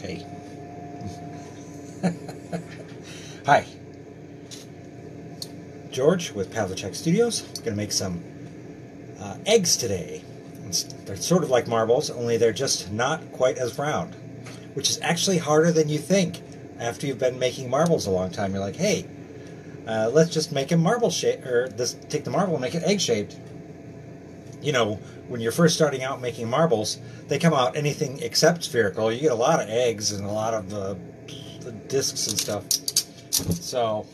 Hey. Hi. George with Pavliscak Studios. I'm going to make some eggs today. They're sort of like marbles, only they're just not quite as round, which is actually harder than you think. After you've been making marbles a long time, you're like, hey, let's just make a marble shape, or just take the marble and make it egg-shaped. You know, when you're first starting out making marbles, they come out anything except spherical. You get a lot of eggs and a lot of the discs and stuff. So,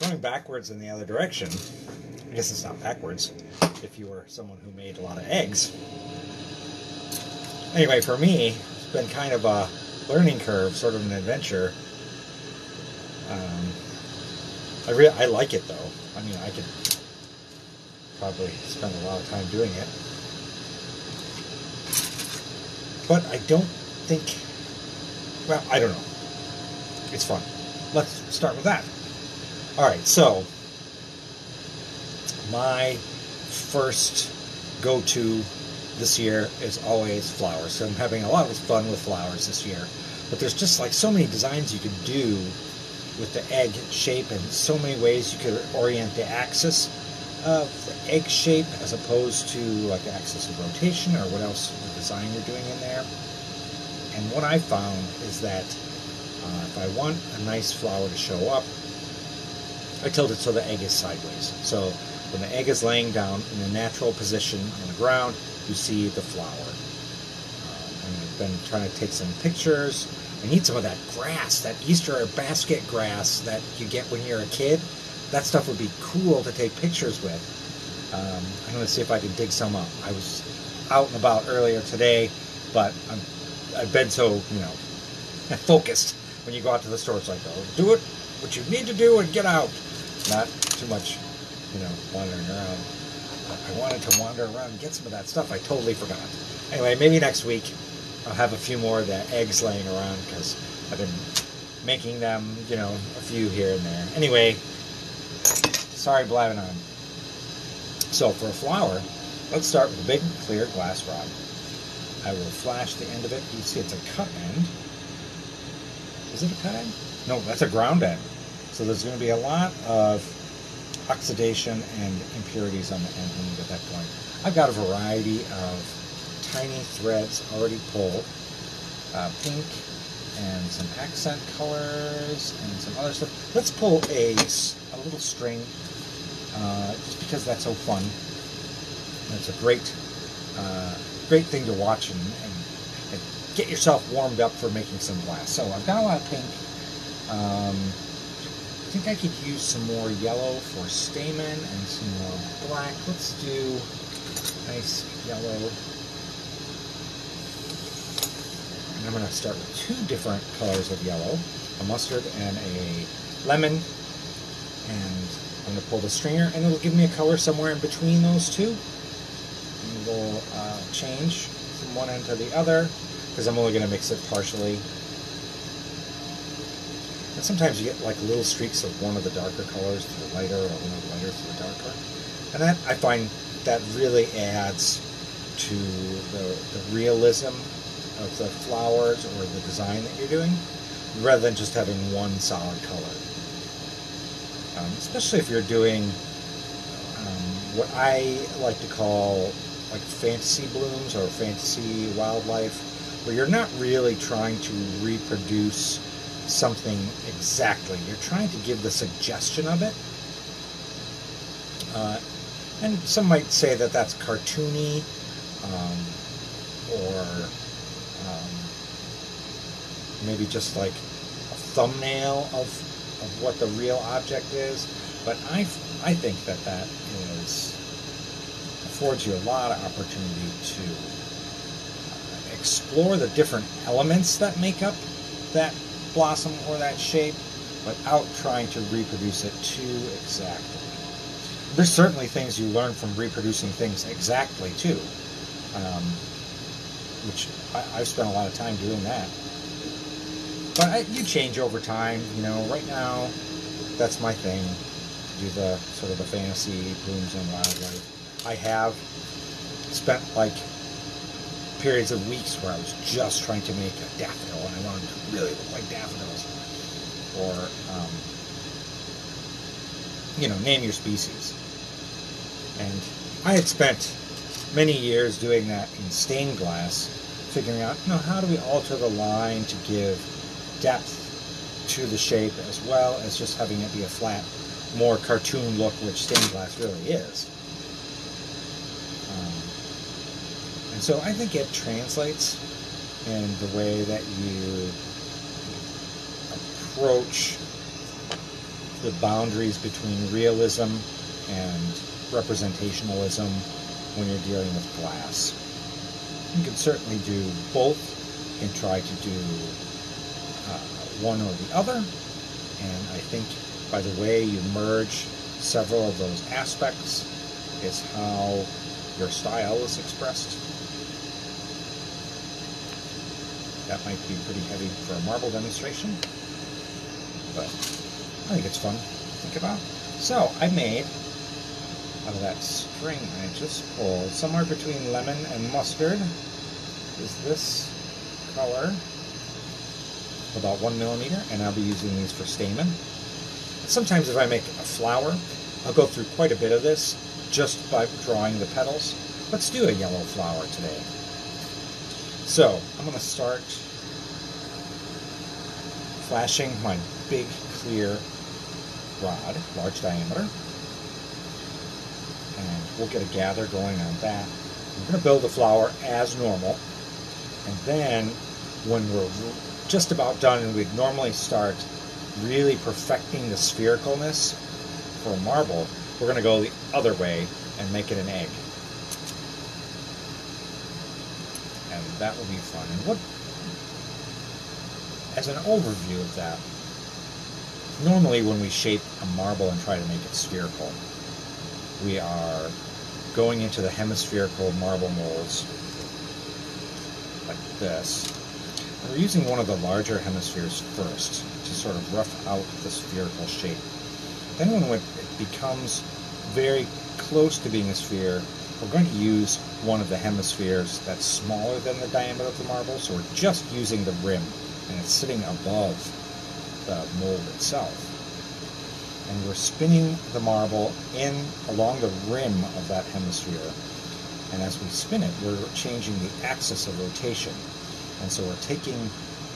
going backwards in the other direction, I guess it's not backwards if you were someone who made a lot of eggs. Anyway, for me, it's been kind of a learning curve, sort of an adventure. I like it though. I mean, I could probably spend a lot of time doing it, but I don't think. Well, I don't know. It's fun. Let's start with that. All right. So my first go-to this year is always flowers. So I'm having a lot of fun with flowers this year. But there's just like so many designs you could do with the egg shape, and so many ways you could orient the axis of the egg shape as opposed to like the axis of rotation or what else the design you're doing in there. And what I found is that if I want a nice flower to show up, I tilt it so the egg is sideways. So when the egg is laying down in a natural position on the ground, you see the flower. I've been trying to take some pictures. I need some of that grass, that Easter basket grass that you get when you're a kid. That stuff would be cool to take pictures with. I'm going to see if I can dig some up. I was out and about earlier today, but I've been so, you know, focused. When you go out to the store, it's like, oh, do it, what you need to do and get out. Not too much, you know, wandering around. I wanted to wander around and get some of that stuff. I totally forgot. Anyway, maybe next week I'll have a few more of the eggs laying around because I've been making them, you know, a few here and there. Anyway, sorry blabbing on. So for a flower, let's start with a big clear glass rod. I will flash the end of it. You see it's a cut end. Is it a cut end? No, that's a ground end. So there's going to be a lot of oxidation and impurities on the end when you get that point. I've got a variety of tiny threads already pulled, pink and some accent colors and some other stuff. Let's pull a little string just because that's so fun. That's a great, great thing to watch and get yourself warmed up for making some glass. So I've got a lot of pink. I think I could use some more yellow for stamen and some more black. Let's do nice yellow. And I'm going to start with two different colors of yellow, a mustard and a lemon. And I'm going to pull the stringer, and it'll give me a color somewhere in between those two. And we'll change from one end to the other, because I'm only going to mix it partially. And sometimes you get like little streaks of one of the darker colors to the lighter, or one of the lighter to the darker. And that, I find, that really adds to the realism of the flowers or the design that you're doing, rather than just having one solid color. Especially if you're doing what I like to call like fantasy blooms or fantasy wildlife, where you're not really trying to reproduce something exactly. You're trying to give the suggestion of it. And some might say that that's cartoony or maybe just like a thumbnail of what the real object is. But I think that affords you a lot of opportunity to explore the different elements that make up that blossom or that shape without trying to reproduce it too exactly. There's certainly things you learn from reproducing things exactly too, which I've spent a lot of time doing that. But you change over time, you know. Right now, that's my thing, to do the sort of the fantasy blooms and wildlife. I have spent like periods of weeks where I was just trying to make a daffodil, and I want them to really look like daffodils. Or, you know, name your species. And I had spent many years doing that in stained glass, figuring out, you know, how do we alter the line to give depth to the shape, as well as just having it be a flat, more cartoon look, which stained glass really is. And so I think it translates in the way that you approach the boundaries between realism and representationalism when you're dealing with glass. You can certainly do both and try to do one or the other, and I think by the way you merge several of those aspects is how your style is expressed. That might be pretty heavy for a marble demonstration, but I think it's fun to think about. So I made, out of that string I just pulled, somewhere between lemon and mustard is this color, about 1 millimeter, and I'll be using these for stamen. Sometimes if I make a flower, I'll go through quite a bit of this just by drawing the petals. Let's do a yellow flower today. So I'm going to start flashing my big clear rod, large diameter, and we'll get a gather going on that. I'm going to build the flower as normal, and then when we're just about done, and we'd normally start really perfecting the sphericalness for a marble, we're going to go the other way and make it an egg. And that will be fun. And what, as an overview of that, normally when we shape a marble and try to make it spherical, we are going into the hemispherical marble molds like this. We're using one of the larger hemispheres first to sort of rough out the spherical shape. Then when it becomes very close to being a sphere, we're going to use one of the hemispheres that's smaller than the diameter of the marble, so we're just using the rim, and it's sitting above the mold itself. And we're spinning the marble in along the rim of that hemisphere, and as we spin it, we're changing the axis of rotation. And so we're taking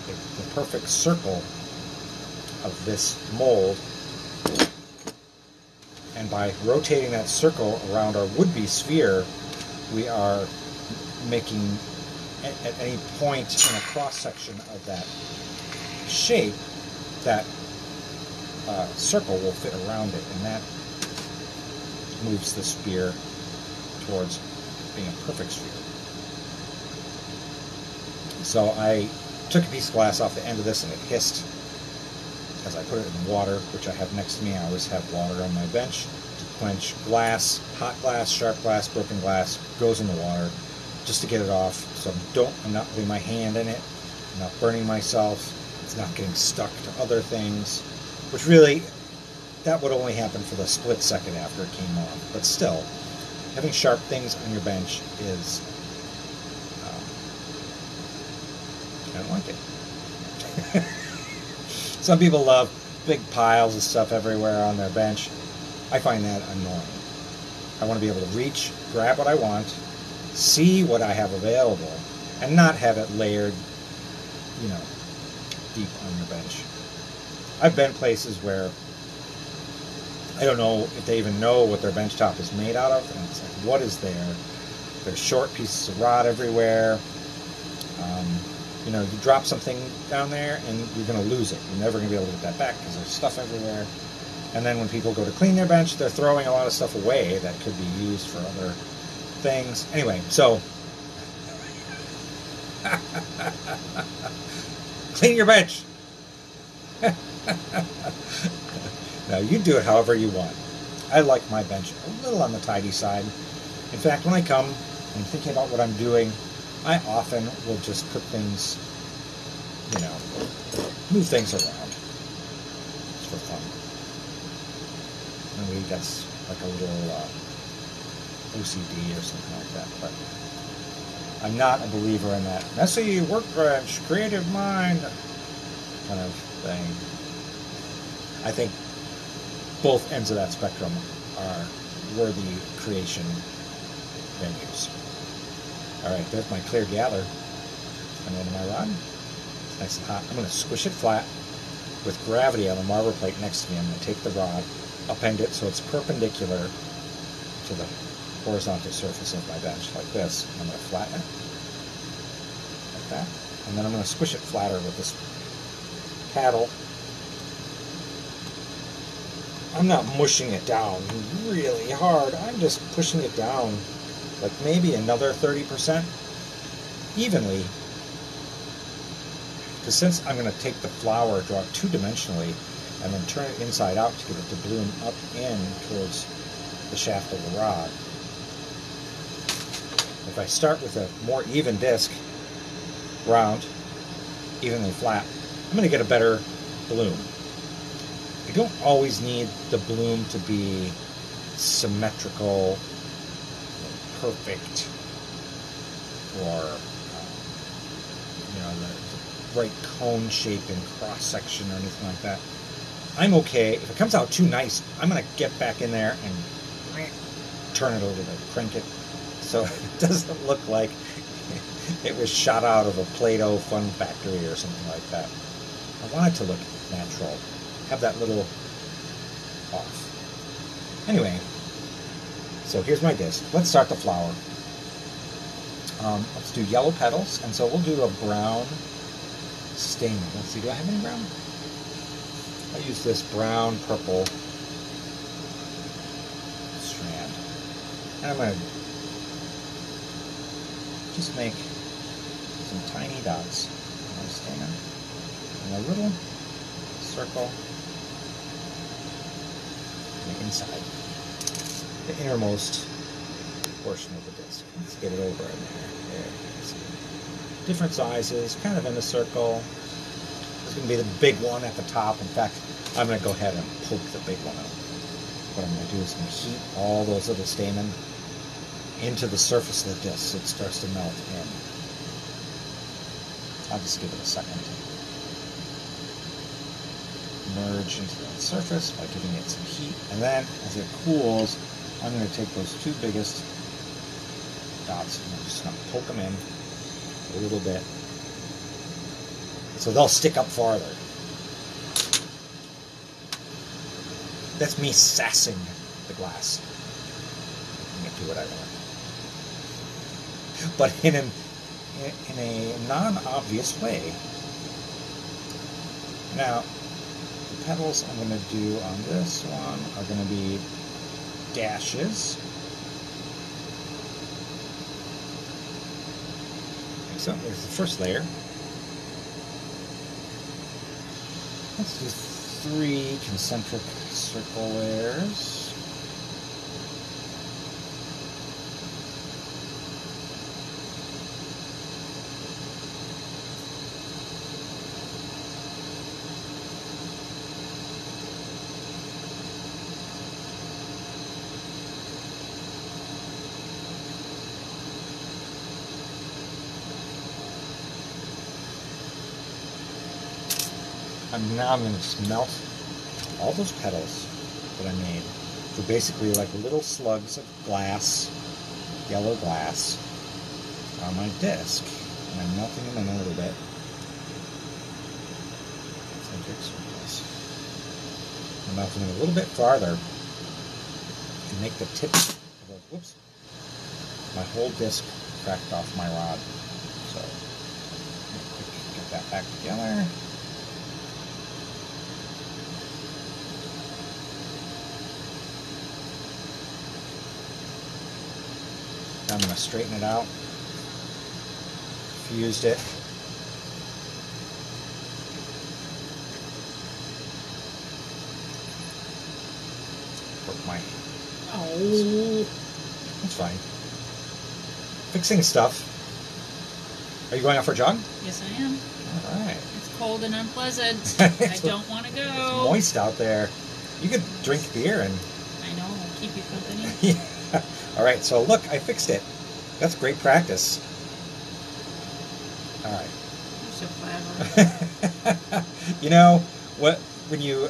the perfect circle of this mold, and by rotating that circle around our would-be sphere, we are making, at any point in a cross-section of that shape, that circle will fit around it, and that moves the sphere towards being a perfect sphere. So I took a piece of glass off the end of this and it hissed as I put it in water, which I have next to me. I always have water on my bench to quench glass, hot glass, sharp glass, broken glass, goes in the water just to get it off. So I'm not putting my hand in it, I'm not burning myself, it's not getting stuck to other things, which really, that would only happen for the split second after it came off. But still, having sharp things on your bench is, I don't like it. Some people love big piles of stuff everywhere on their bench. I find that annoying. I want to be able to reach, grab what I want, see what I have available, and not have it layered, you know, deep on your bench. I've been places where I don't know if they even know what their bench top is made out of, and it's like, what is there? There's short pieces of rod everywhere. You know, you drop something down there and you're going to lose it. You're never going to be able to get that back because there's stuff everywhere. And then when people go to clean their bench, they're throwing a lot of stuff away that could be used for other things. Anyway, so clean your bench. Now, you do it however you want. I like my bench a little on the tidy side. In fact, when I come and thinking about what I'm doing, I often will just put things, you know, move things around. It's for fun. Maybe that's like a little OCD or something like that. But I'm not a believer in that messy work branch, creative mind kind of thing. I think both ends of that spectrum are worthy creation venues. Alright, there's my clear gather. I'm into my rod. It's nice and hot. I'm going to squish it flat with gravity on the marble plate next to me. I'm going to take the rod, upend it so it's perpendicular to the horizontal surface of my bench, like this. I'm going to flatten it, like that. And then I'm going to squish it flatter with this paddle. I'm not mushing it down really hard. I'm just pushing it down like maybe another 30% evenly. Because since I'm going to take the flower, draw it two-dimensionally, and then turn it inside out to get it to bloom up in towards the shaft of the rod. If I start with a more even disc, round, evenly flat, I'm going to get a better bloom. I don't always need the bloom to be symmetrical, or perfect, or you know, the right cone shape and cross section or anything like that. I'm okay if it comes out too nice. I'm gonna get back in there and turn it over to crank it so it doesn't look like it was shot out of a Play-Doh fun factory or something like that. I want it to look natural. Have that little off. Anyway, so here's my disc. Let's start the flower. Let's do yellow petals, and so we'll do a brown stain. Let's see, do I have any brown? I use this brown purple strand, and I'm going to just make some tiny dots. I'm going to stain them in a little circle. Inside the innermost portion of the disc. Let's get it over in there. There. Different sizes, kind of in a circle. There's going to be the big one at the top. In fact, I'm going to go ahead and poke the big one out. What I'm going to do is I'm going to heat all those little stamen into the surface of the disc so it starts to melt in. I'll just give it a second merge into that surface by giving it some heat, and then as it cools, I'm going to take those two biggest dots and I'm just going to poke them in a little bit so they'll stick up farther. That's me sassing the glass. I'm going to do what I want, but in a non-obvious way. Now, the petals I'm going to do on this one are going to be dashes. Like so, there's the first layer. Let's do three concentric circle layers. Now I'm going to just melt all those petals that I made. They're basically like little slugs of glass, yellow glass, on my disc. And I'm melting them in a little bit. I'm melting them a little bit farther to make the tip of those. Whoops. My whole disc cracked off my rod. So, get that back together. I'm going to straighten it out, fused it, broke my... Oh, that's fine. Fixing stuff. Are you going out for a jog? Yes, I am. All right. It's cold and unpleasant. I don't want to go. It's moist out there. You could drink beer and... I know, I'll keep you company. Yeah. All right, so look, I fixed it. That's great practice. All right. You're so clever. You know, when you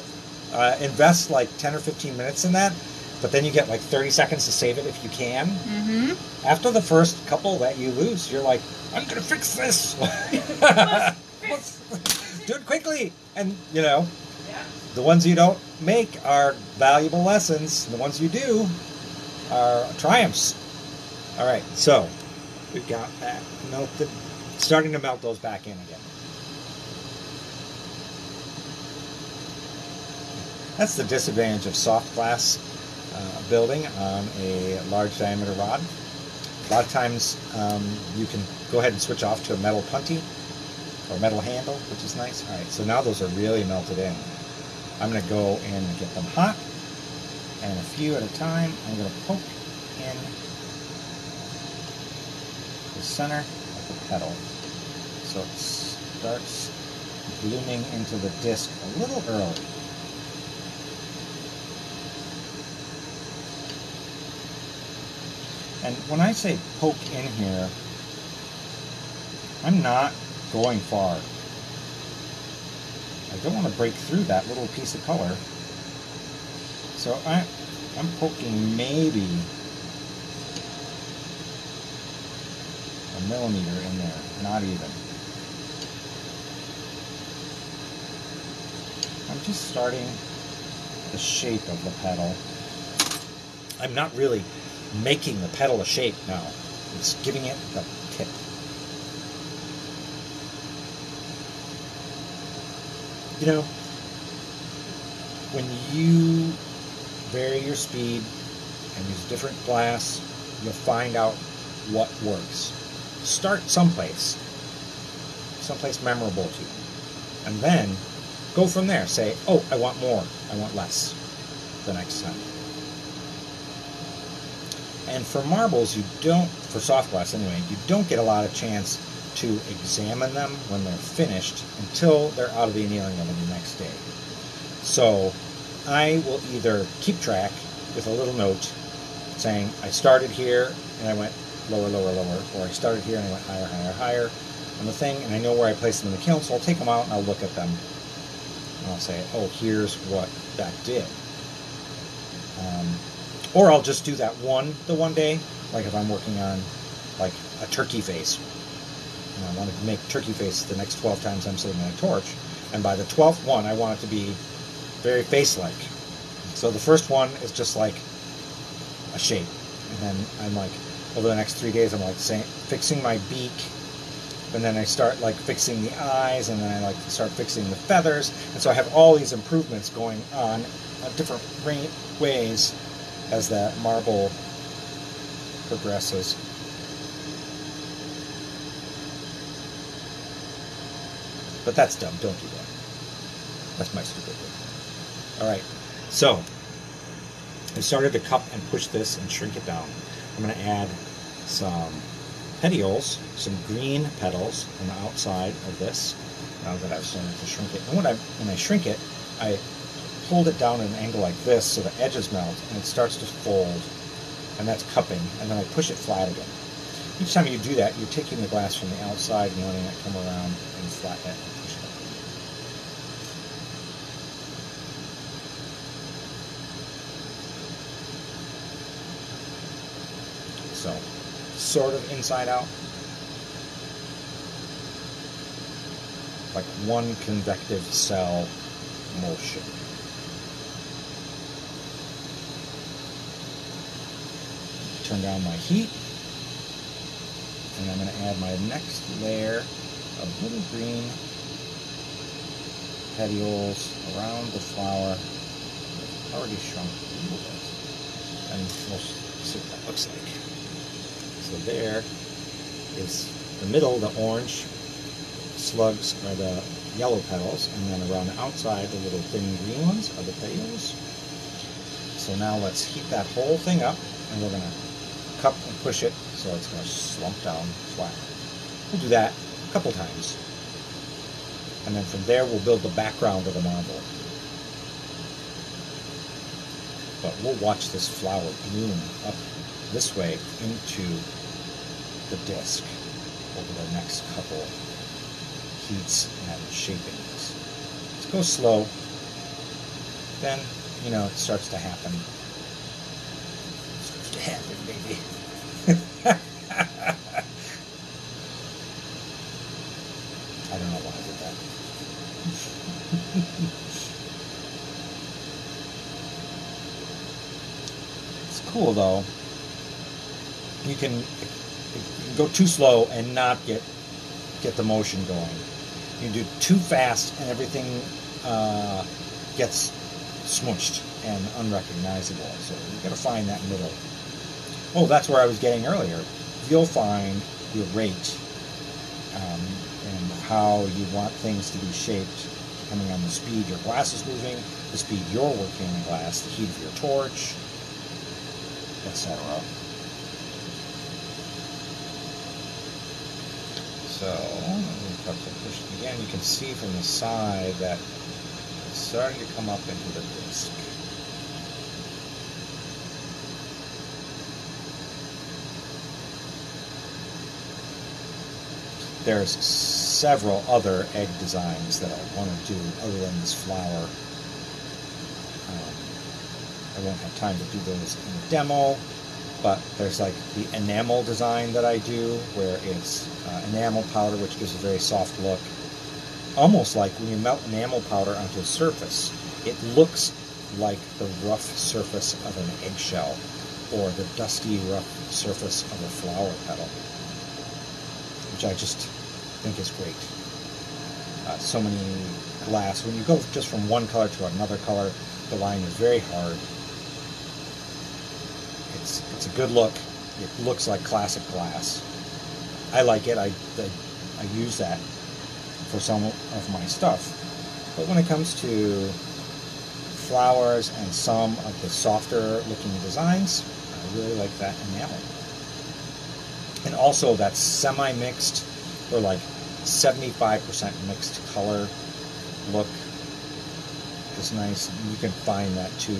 invest like 10 or 15 minutes in that, but then you get like 30 seconds to save it if you can. Mm-hmm. After the first couple that you lose, you're like, I'm going to fix this. Do it quickly. And, you know, yeah. The ones you don't make are valuable lessons. The ones you do are triumphs. All right, so we've got that melted. Starting to melt those back in again. That's the disadvantage of soft glass building on a large diameter rod. A lot of times you can go ahead and switch off to a metal punty or metal handle, which is nice. All right, so now those are really melted in. I'm going to go and get them hot, and a few at a time I'm going to poke in the center of the petal so it starts blooming into the disc a little early. And when I say poke in here, I'm not going far. I don't want to break through that little piece of color. So I'm poking maybe a millimeter in there, not even. I'm just starting the shape of the petal. I'm not really making the petal a shape now. It's giving it the tip. You know, when you vary your speed and use different glass, you'll find out what works. Start someplace, memorable to you, and then go from there. Say, oh, I want more, I want less the next time. And for marbles, you don't, for soft glass anyway, you don't get a lot of chance to examine them when they're finished until they're out of the annealing oven the next day. So I will either keep track with a little note saying I started here and I went lower, lower, lower, or I started here and I went higher, higher, higher on the thing, and I know where I placed them in the kiln, so I'll take them out and I'll look at them and I'll say, oh, here's what that did. Or I'll just do that one day, like if I'm working on like a turkey face, and I want to make turkey face the next 12 times I'm sitting on a torch, and by the 12th one I want it to be very face-like. So the first one is just like a shape, and then I'm like, over the next 3 days I'm like fixing my beak, and then I start like fixing the eyes, and then I like start fixing the feathers, and so I have all these improvements going on different ways as that marble progresses. But that's dumb, don't do that. That's my stupid thing. Alright, so I started to cup and push this and shrink it down. I'm going to add some petioles, some green petals on the outside of this, now that I've started to shrink it. And when I shrink it, I hold it down at an angle like this so the edges melt and it starts to fold, and that's cupping, and then I push it flat again. Each time you do that, you're taking the glass from the outside and letting it come around and flatten it and push it up. So, sort of inside out. Like one convective cell motion. Turn down my heat, and I'm going to add my next layer of little green petioles around the flower. It's already shrunk a little bit, and we'll see what that looks like. So there is the middle, the orange slugs are the yellow petals, and then around the outside, the little thin green ones are the petioles. So now let's heat that whole thing up, and we're going to cup and push it so it's going to slump down flat. We'll do that a couple times, and then from there we'll build the background of the marble. But we'll watch this flower bloom up this way into the disc over the next couple heats and shaping this. Let's go slow. Then, you know, it starts to happen. It starts to happen, baby. I don't know why I did that. It's cool though. You can go too slow and not get the motion going. You do too fast and everything gets smushed and unrecognizable. So you got to find that middle. Oh, that's where I was getting earlier. You'll find your rate and how you want things to be shaped depending on the speed your glass is moving, the speed you're working the glass, the heat of your torch, etc. So, let me push it again. You can see from the side that it's starting to come up into the disc. There's several other egg designs that I want to do other than this flower. I won't have time to do those in the demo. But there's like the enamel design that I do, where it's enamel powder, which gives a very soft look. Almost like when you melt enamel powder onto a surface, it looks like the rough surface of an eggshell, or the dusty, rough surface of a flower petal, which I just think is great. So many glass, when you go just from one color to another color, the line is very hard. It's a good look. It looks like classic glass. I like it. I use that for some of my stuff. But when it comes to flowers and some of the softer looking designs, I really like that enamel. And also that semi-mixed or like 75% mixed color look is nice. You can find that too.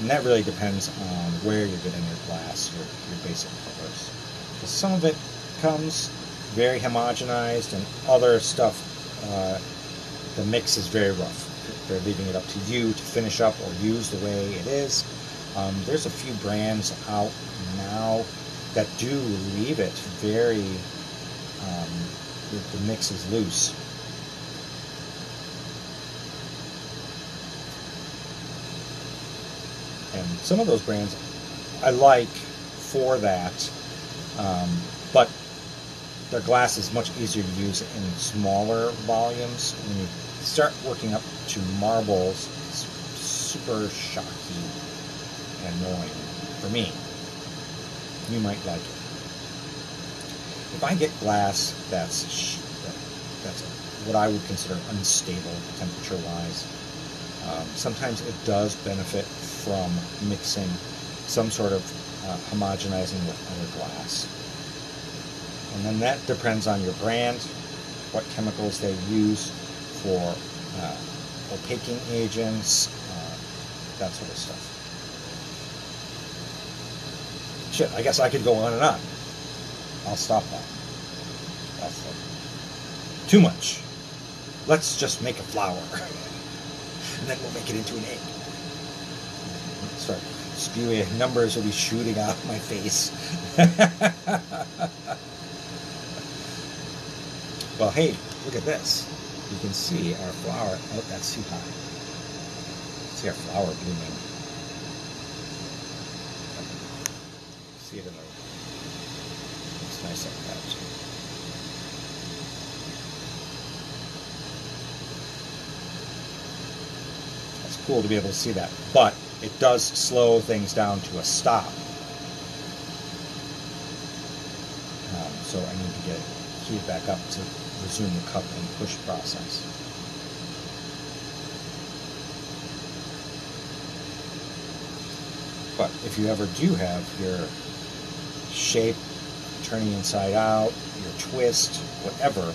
And that really depends on where you're getting your glass, your basic colors. Because some of it comes very homogenized, and other stuff, the mix is very rough. They're leaving it up to you to finish up or use the way it is. There's a few brands out now that do leave it very, the mix is loose. And some of those brands I like for that, but their glass is much easier to use in smaller volumes. When you start working up to marbles, it's super shocky and annoying for me. You might like it. If I get glass that's what I would consider unstable temperature-wise, sometimes it does benefit from mixing some sort of homogenizing with other glass. And then that depends on your brand, what chemicals they use for opaquing agents, that sort of stuff. Shit, I guess I could go on and on. I'll stop that. That's like too much. Let's just make a flower. And then we'll make it into an egg. Sorry, spewing numbers will be shooting out of my face. Well, hey, look at this. You can see our flower. Oh, that's too high. See our flower blooming. See it in the... It's nice like that, too. Cool to be able to see that, but it does slow things down to a stop. So I need to get heat back up to resume the cup and push process. But if you ever do have your shape turning inside out, your twist, whatever,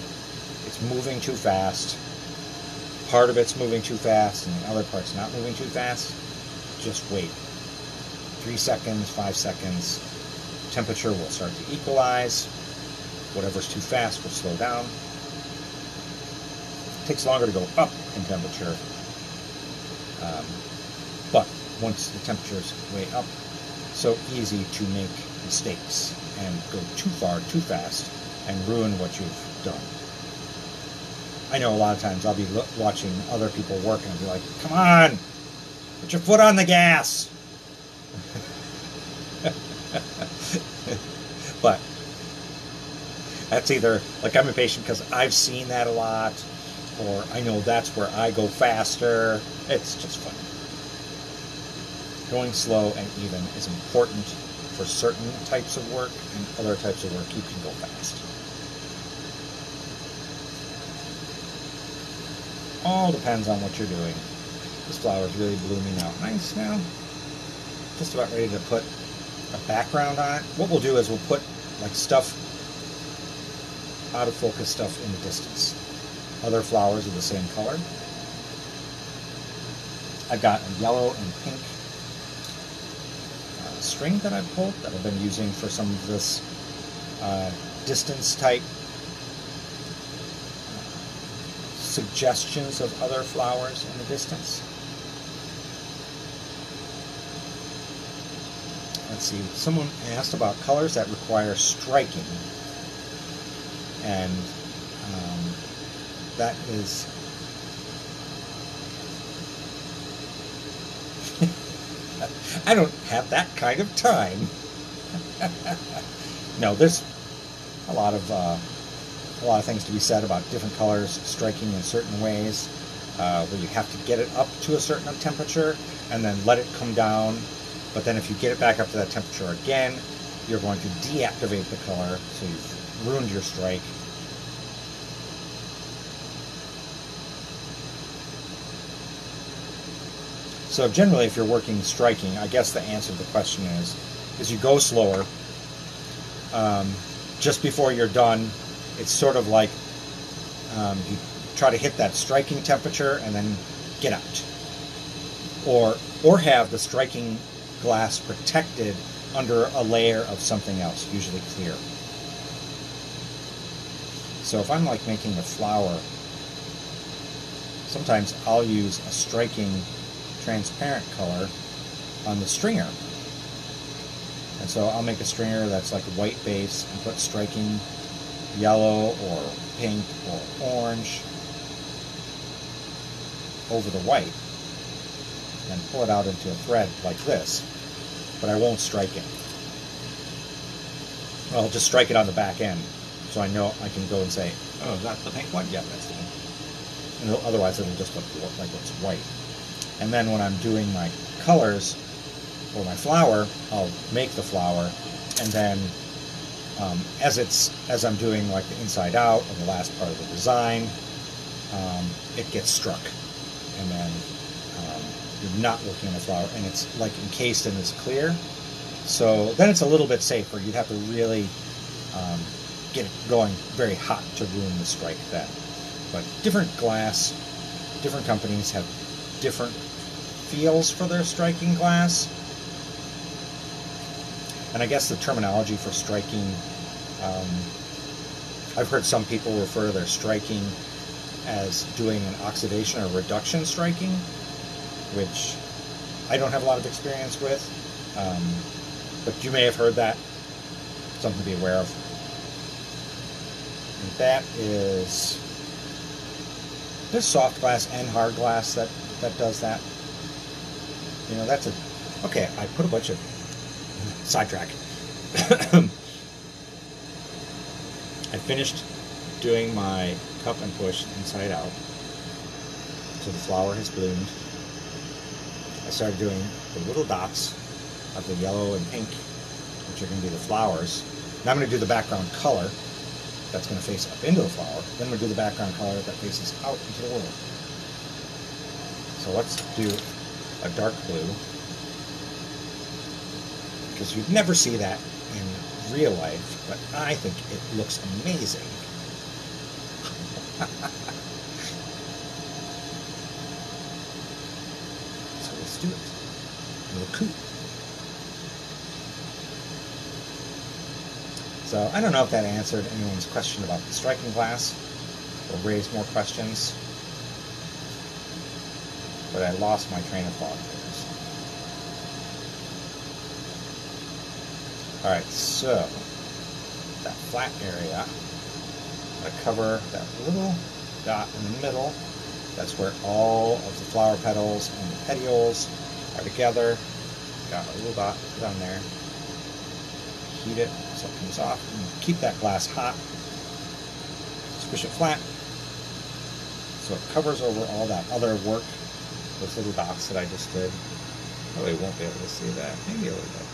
it's moving too fast. Part of it's moving too fast and the other part's not moving too fast, just wait. 3 seconds, 5 seconds, temperature will start to equalize. Whatever's too fast will slow down. takes longer to go up in temperature, but once the temperature's way up, so easy to make mistakes and go too far too fast and ruin what you've done. I know a lot of times I'll be watching other people work and I'll be like, come on, put your foot on the gas. But that's either, like, I'm impatient because I've seen that a lot, or I know that's where I go faster. It's just funny. Going slow and even is important for certain types of work, and other types of work you can go fast. All depends on what you're doing. This flower is really blooming out nice now. Just about ready to put a background on it. What we'll do is we'll put, like, stuff, out of focus stuff in the distance. Other flowers are the same color. I've got a yellow and pink string that I've pulled that I've been using for some of this distance type suggestions of other flowers in the distance. Let's see, someone asked about colors that require striking, and that is I don't have that kind of time. No, there's a lot of things to be said about different colors striking in certain ways, where you have to get it up to a certain temperature and then let it come down. But then if you get it back up to that temperature again, you're going to deactivate the color, so you've ruined your strike. So generally, if you're working striking, I guess the answer to the question is you go slower. Just before you're done, it's sort of like you try to hit that striking temperature and then get out. Or have the striking glass protected under a layer of something else, usually clear. So if I'm, like, making a flower, sometimes I'll use a striking transparent color on the stringer. And so I'll make a stringer that's like a white base and put striking yellow or pink or orange over the white, and pull it out into a thread like this, but I won't strike it. I'll just strike it on the back end, so I know I can go and say, oh, is that the pink one? Yeah, that's the pink one. And otherwise it'll just look like it's white. And then when I'm doing my colors or my flower, I'll make the flower, and then as I'm doing, like, the inside out or the last part of the design, it gets struck, and then you're not looking at the flower, and it's, like, encased in this clear. So then it's a little bit safer. You'd have to really get it going very hot to ruin the strike then. But different glass, different companies have different feels for their striking glass. And I guess the terminology for striking, I've heard some people refer to their striking as doing an oxidation or reduction striking, which I don't have a lot of experience with, but you may have heard that. Something to be aware of. And that is, there's soft glass and hard glass that does that. You know, that's a, okay, I put a bunch of, sidetrack. I finished doing my cup and push inside out, so the flower has bloomed. I started doing the little dots of the yellow and pink, which are going to be the flowers. Now I'm going to do the background color that's going to face up into the flower. Then I'm going to do the background color that faces out into the world. So let's do a dark blue, because you'd never see that in real life, but I think it looks amazing. Do it. Little coup. So I don't know if that answered anyone's question about the striking glass or raised more questions. but I lost my train of thought there. So. Alright, so that flat area, I cover that little dot in the middle. That's where all of the flower petals and the petioles are together. Got a little dot down there. Heat it so it comes off. And keep that glass hot. Squish it flat so it covers over all that other work, those little dots that I just did. Probably won't be able to see that. Maybe a little bit.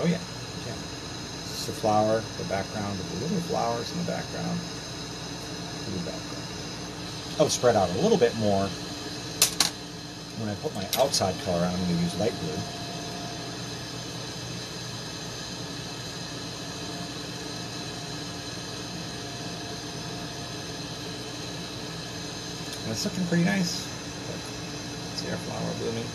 Oh yeah, you can. It's the flower, the background of the little flowers in the background. Little background. I'll spread out a little bit more. When I put my outside color on, I'm going to use light blue. And it's looking pretty nice. Let's see our flower blooming.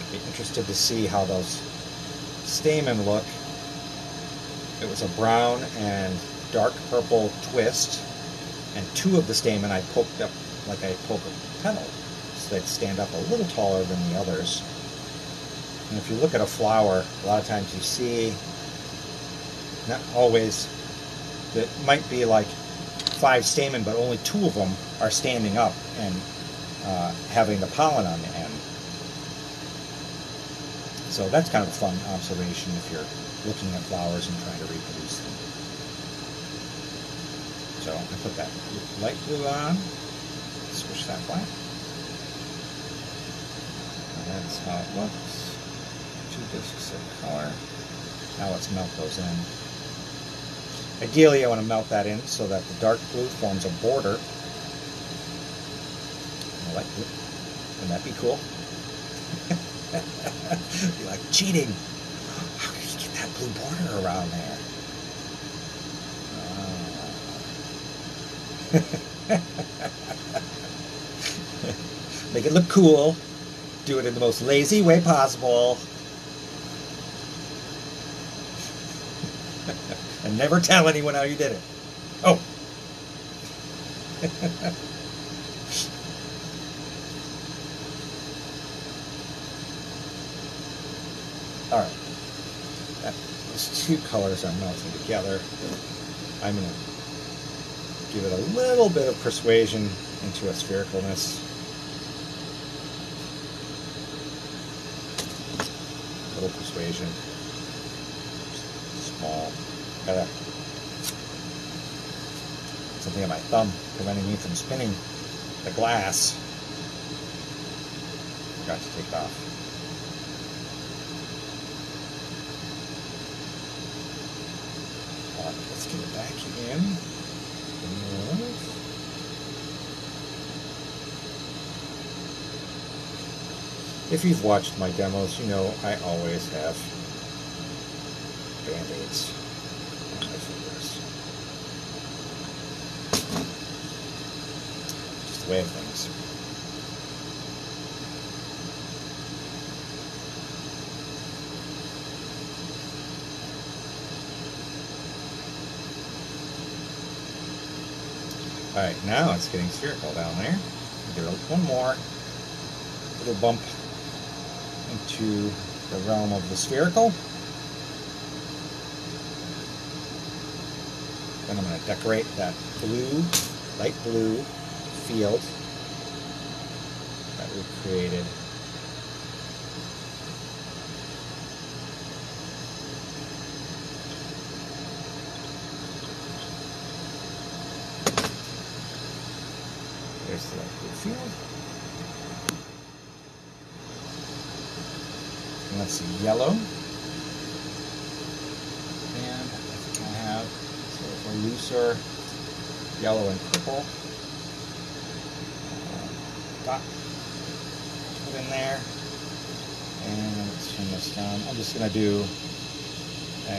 I'd be interested to see how those stamen look. It was a brown and dark purple twist, and two of the stamen I poked up like I poke a petal, so they'd stand up a little taller than the others. And if you look at a flower, a lot of times you see, not always, that might be like 5 stamen, but only 2 of them are standing up and having the pollen on the end. So that's kind of a fun observation if you're looking at flowers and trying to reproduce them. So I put that light blue on, switch that flat. And that's how it looks. 2 discs of color. Now let's melt those in. Ideally I want to melt that in so that the dark blue forms a border. And the light blue. Wouldn't that be cool? It'd be like cheating. Blue border around there. Make it look cool. Do it in the most lazy way possible. And never tell anyone how you did it. Oh! Alright. Those 2 colors are melting together. I'm going to give it a little bit of persuasion into a sphericalness. A little persuasion. Small. Gotta, something on my thumb preventing me from spinning the glass. Forgot to take it off. Let's get it back in. If you've watched my demos, you know I always have Band-Aids on my fingers. Just the way of things. Alright, now it's getting spherical down there. Give it one more little bump into the realm of the spherical. Then I'm going to decorate that blue, light blue field that we created. There's the light blue field. And that's the yellow. And I think I have sort of a looser yellow and purple dot put in there. And let's turn this down. I'm just going to do a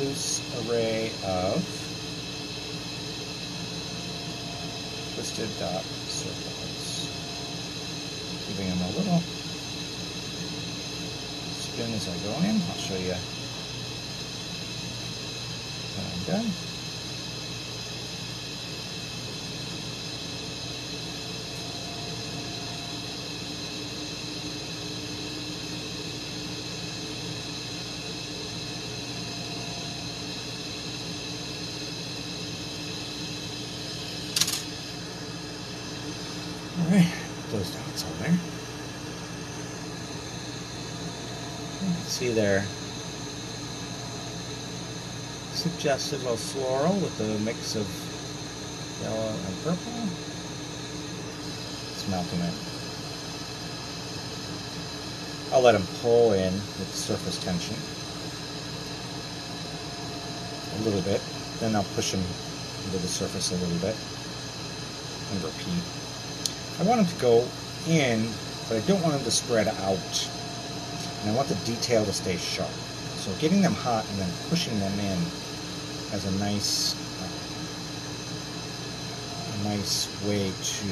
loose array of twisted dot circles, giving them a little spin as I go in. I'll show you when I'm done. goes down somewhere. You can see there, suggestive of floral with a mix of yellow and purple. It's melting it. I'll let him pull in with surface tension a little bit, then I'll push him into the surface a little bit and repeat. I want him to go in, but I don't want him to spread out, and I want the detail to stay sharp. So getting them hot and then pushing them in has a nice way to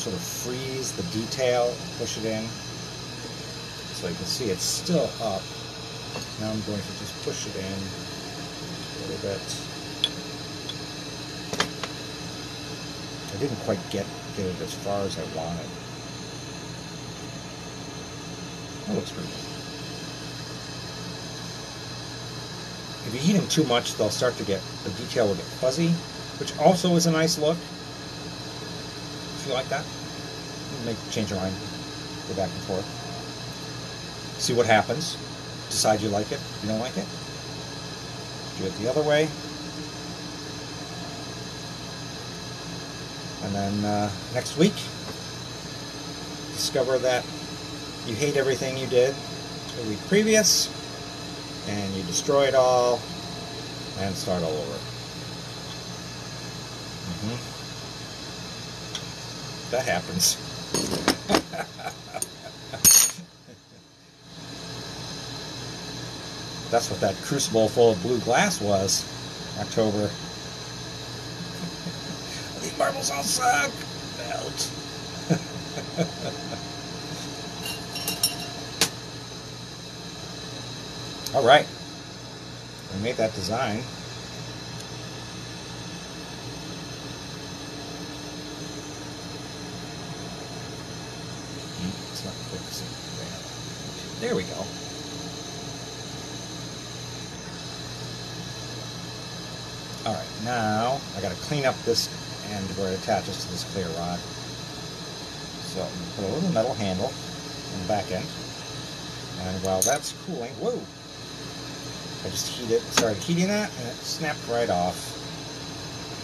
sort of freeze the detail, push it in. So you can see it's still up. Now I'm going to just push it in a little bit. I didn't quite get it as far as I wanted. That looks pretty good. If you heat them too much, they'll start to get, the detail will get fuzzy, which also is a nice look. If you like that, you may change your mind, go back and forth. See what happens. Decide you like it, you don't like it. Do it the other way. And then next week, discover that you hate everything you did the week previous, and you destroy it all, and start all over. That happens. That's what that crucible full of blue glass was. October. These marbles all suck. Melt. All right. I made that design. It's not fixing. There we go. Alright, now I gotta clean up this end where it attaches to this clear rod. So I'm gonna put a little metal handle on the back end. And while that's cooling, whoa! I just started heating that, and it snapped right off.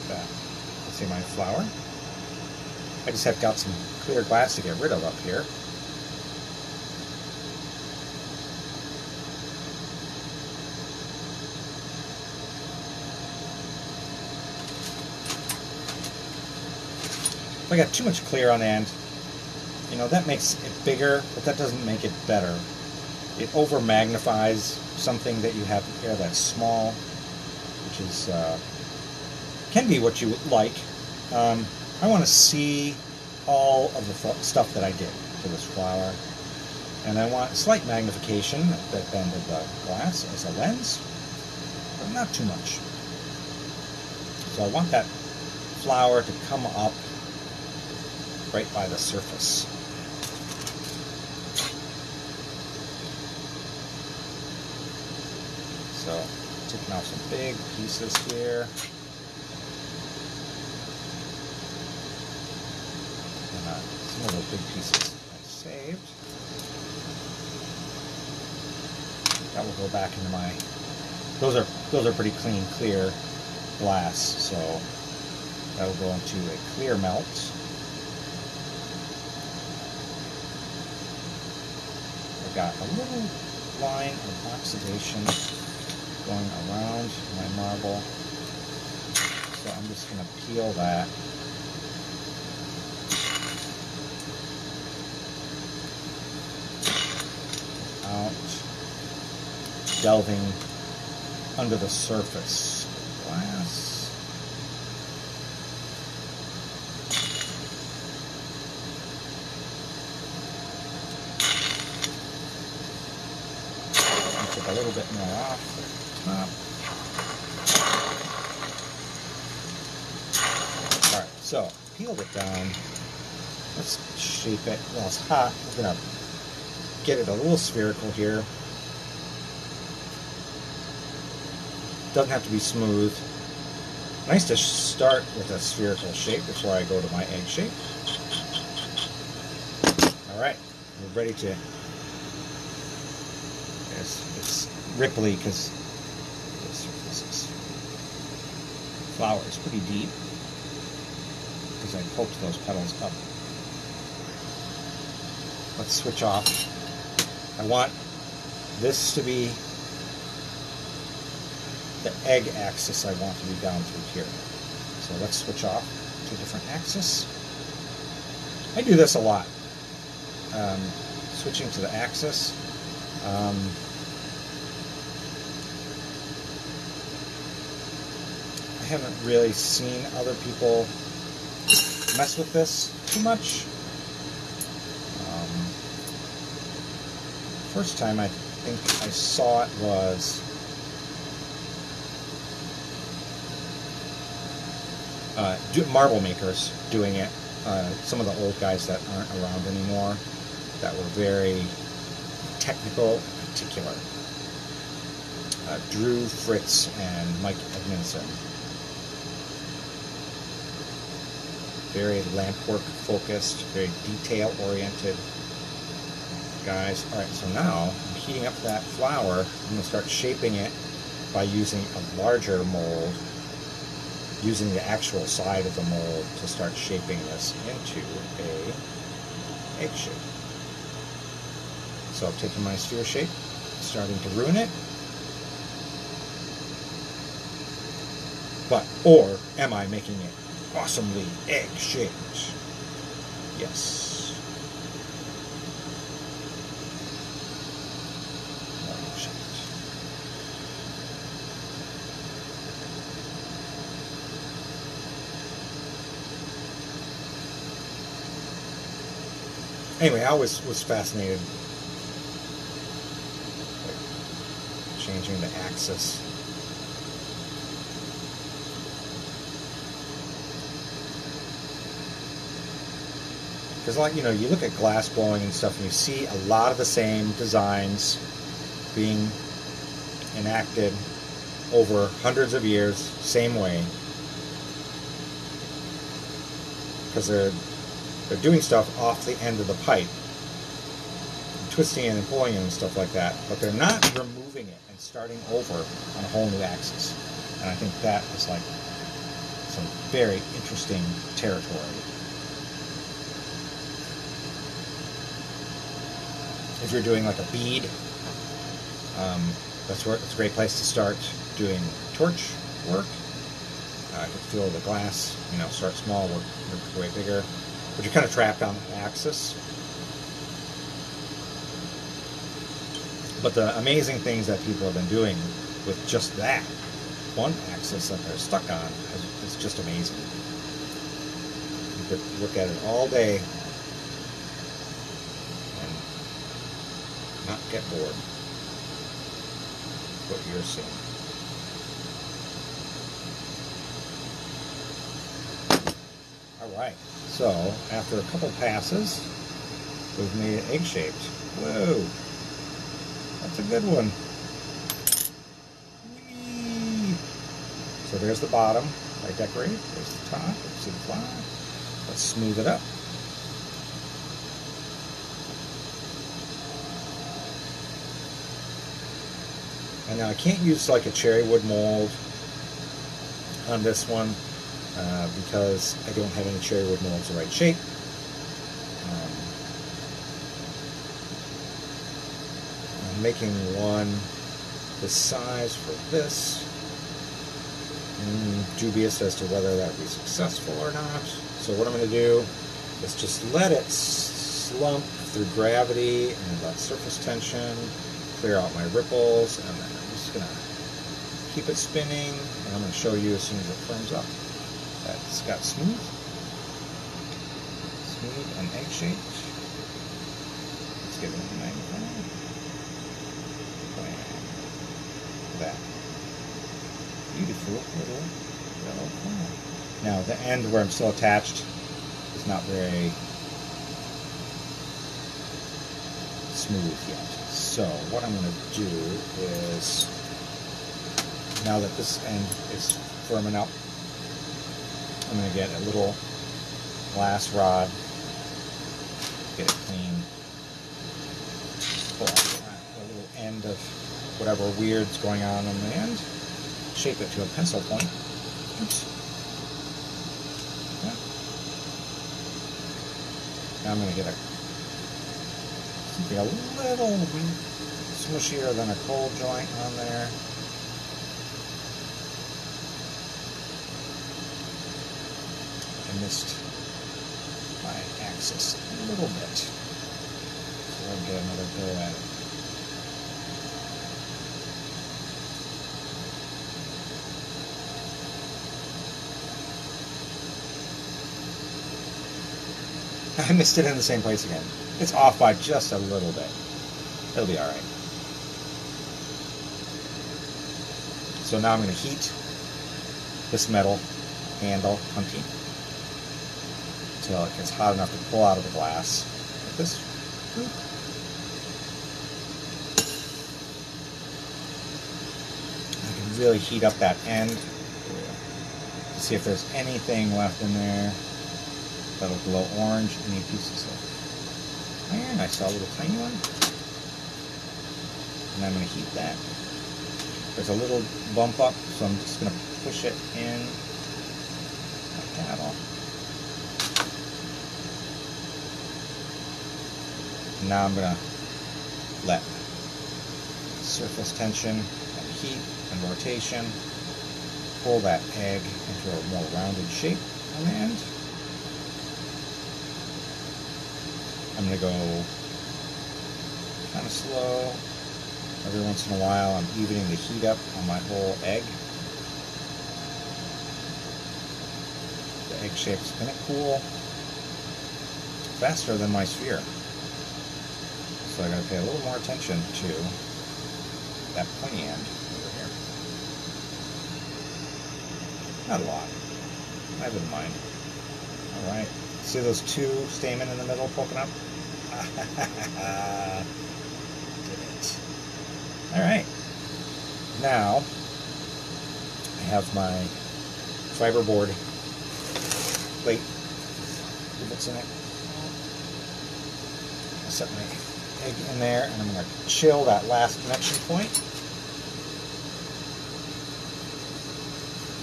Like that. You see my flower? I just have got some clear glass to get rid of up here. I got too much clear on the end, you know, that makes it bigger, but that doesn't make it better. It over magnifies something that you have here that's small, which is can be what you would like. I want to see all of the stuff that I did to this flower, and I want slight magnification at the end of the glass as a lens, but not too much. So I want that flower to come up right by the surface. So, taking off some big pieces here. And, some of those big pieces I saved. That will go back into my, those are pretty clean, clear glass, so that will go into a clear melt. Got a little line of oxidation going around my marble, so I'm just going to peel that. Out, delving under the surface glass. A little bit more off the top. Alright, so peeled it down. Let's shape it while it's hot. I'm going to get it a little spherical here. Doesn't have to be smooth. Nice to start with a spherical shape before I go to my egg shape. Alright, we're ready to... It's ripply because this flower is pretty deep because I poked those petals up. Let's switch off. I want this to be the egg axis I want to be down through here. So let's switch off to a different axis. I do this a lot. Switching to the axis. I haven't really seen other people mess with this too much. First time I think I saw it was marble makers doing it. Some of the old guys that aren't around anymore that were very technical in particular. Drew Fritz and Mike Edmondson. Very lampwork focused, very detail oriented guys. Alright, so now I'm heating up that flour. I'm going to start shaping it by using a larger mold, using the actual side of the mold to start shaping this into a egg shape. So I'm taking my sphere shape, starting to ruin it. But, or am I making it awesomely egg-shaped? Yes. More egg-shaped. Anyway, I always was fascinated changing the axis. Because, like, you know, you look at glass blowing and stuff and you see a lot of the same designs being enacted over hundreds of years, same way. Because they're doing stuff off the end of the pipe, twisting and pulling and stuff like that, but they're not removing it and starting over on a whole new axis. And I think that is like some very interesting territory. If you're doing like a bead, it's a great place to start doing torch work. You can feel the glass, you know, start small, work way bigger, but you're kind of trapped on the axis. But the amazing things that people have been doing with just that one axis that they're stuck on is just amazing. You could look at it all day and not get bored with what you're seeing. Alright, so after a couple passes, we've made it egg-shaped. Whoa! That's a good one. Whee! So there's the bottom. I decorate. There's the top. There's the flower. Let's smooth it up. And now I can't use like a cherry wood mold on this one because I don't have any cherry wood molds the right shape. Making one the size for this. Dubious as to whether that would be successful or not. So what I'm going to do is just let it slump through gravity and let surface tension clear out my ripples, and then I'm just going to keep it spinning, and I'm going to show you as soon as it firms up. That's got smooth and egg-shaped. Let's give it a magnifying. That beautiful little yellow flower. Now the end where I'm still attached is not very smooth yet. So what I'm going to do is, now that this end is firming up, I'm going to get a little glass rod get it clean, pull off the little end of whatever weird's going on the end, shape it to a pencil point. Oops. Yeah. Now I'm going to get a something a little smushier than a cold joint on there. I missed my axis a little bit, so I'll get another go at it. I missed it in the same place again. It's off by just a little bit. It'll be alright. So now I'm going to heat this metal handle punky until it gets hot enough to pull out of the glass. Like this. Boop. I can really heat up that end to see if there's anything left in there that'll glow orange. Any pieces of iron. I saw a little tiny one. And I'm going to heat that. There's a little bump up, so I'm just going to push it in like that off. Now I'm going to let surface tension and heat and rotation pull that egg into a more rounded shape on the end. I'm going to go kind of slow. Every once in a while I'm evening the heat up on my whole egg. The egg shape's going to cool faster than my sphere. So I gotta pay a little more attention to that pointy end over here. Not a lot. I wouldn't mind. Alright. See those two stamen in the middle poking up? Did it. Alright. Now I have my fiberboard plate with it's in it. I'll set my egg in there, and I'm going to chill that last connection point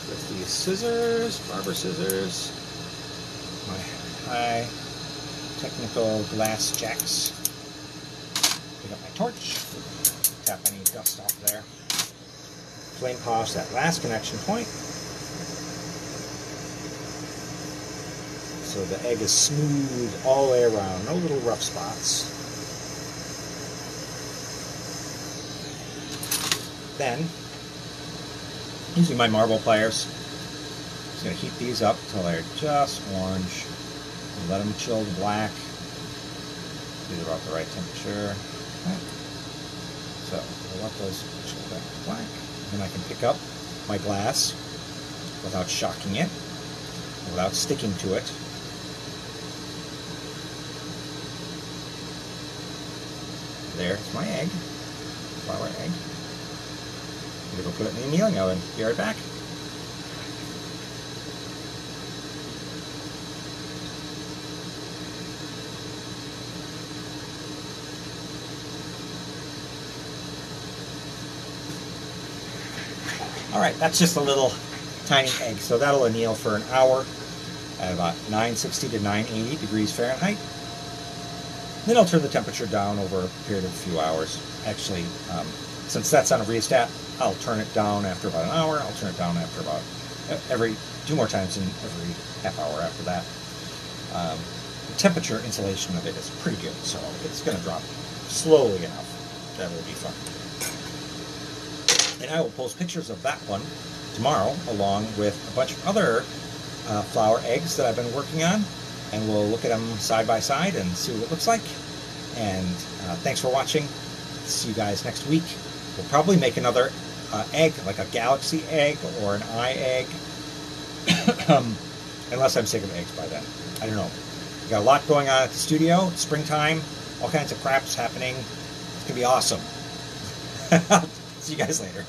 with these scissors, barber scissors, my high technical glass jacks. Pick up my torch, tap any dust off there, flame polish that last connection point so the egg is smooth all the way around, no little rough spots. Then, using my marble pliers, I'm just going to heat these up until they're just orange. Let them chill to black. These are about the right temperature. Right. So, I'll let those chill back to black. Then I can pick up my glass without shocking it, without sticking to it. There's my egg, flour egg. I'm going to go put it in the annealing oven. Be right back. Alright, that's just a little tiny egg. So that'll anneal for an hour at about 960 to 980 degrees Fahrenheit. Then I'll turn the temperature down over a period of a few hours. Actually, since that's on a rheostat, I'll turn it down after about an hour. I'll turn it down after about every two more times in every half hour after that. The temperature insulation of it is pretty good, so it's going to drop slowly enough. That will be fun. And I will post pictures of that one tomorrow, along with a bunch of other flower eggs that I've been working on, and we'll look at them side by side and see what it looks like. And thanks for watching. See you guys next week. We'll probably make another egg, like a galaxy egg or an eye egg. Unless I'm sick of eggs by then. I don't know. We got a lot going on at the studio. It's springtime. All kinds of crap's happening. It's going to be awesome. See you guys later.